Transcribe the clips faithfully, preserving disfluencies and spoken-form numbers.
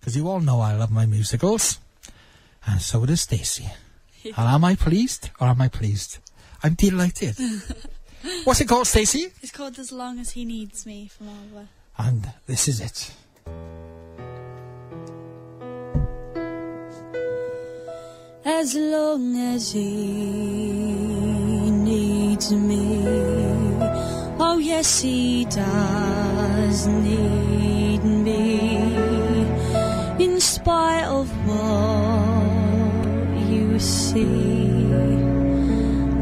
because you all know I love my musicals, and so does Stacey. And am I pleased or am I pleased? I'm delighted. What's it called, Stacey? It's called As Long As He Needs Me from Oliver. And this is it. As long as he needs me, oh yes he does need me, in spite of what you see,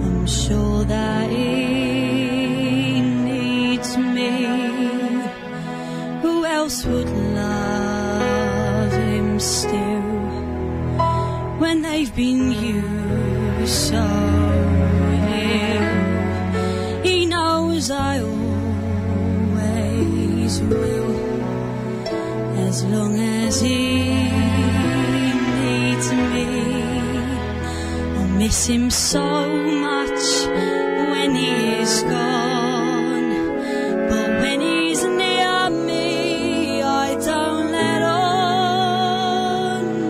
I'm sure that he needs me. Who else would love him still when they've been you so ill? He knows I always will, as long as he needs me. I miss him so much when he is gone, but when he's near me I don't let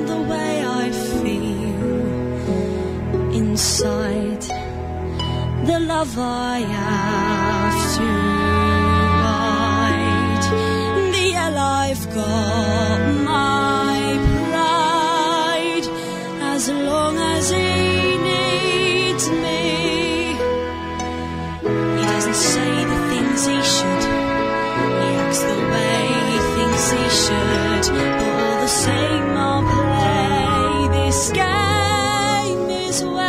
on the way I feel inside, the love I have to hide. The hell I've got my pride, as long as he needs me. He doesn't say the things he should, he acts the way he thinks he should, but all the same I'll play this game his way.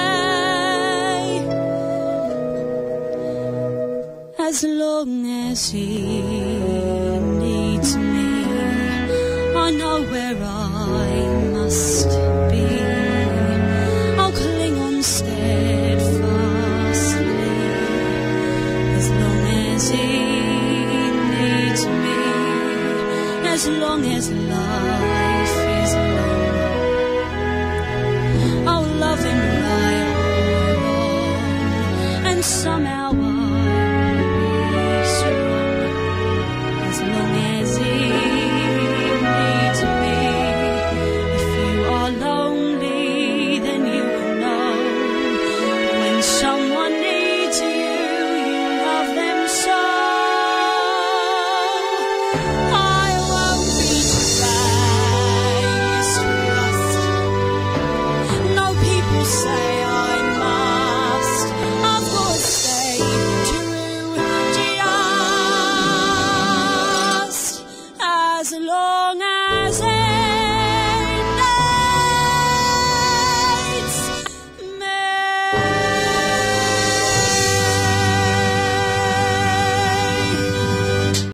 As long as he needs me, I know where I must be. I'll cling on steadfastly, as long as he needs me. As long as life is long, I'll love him right on, and somehow I'll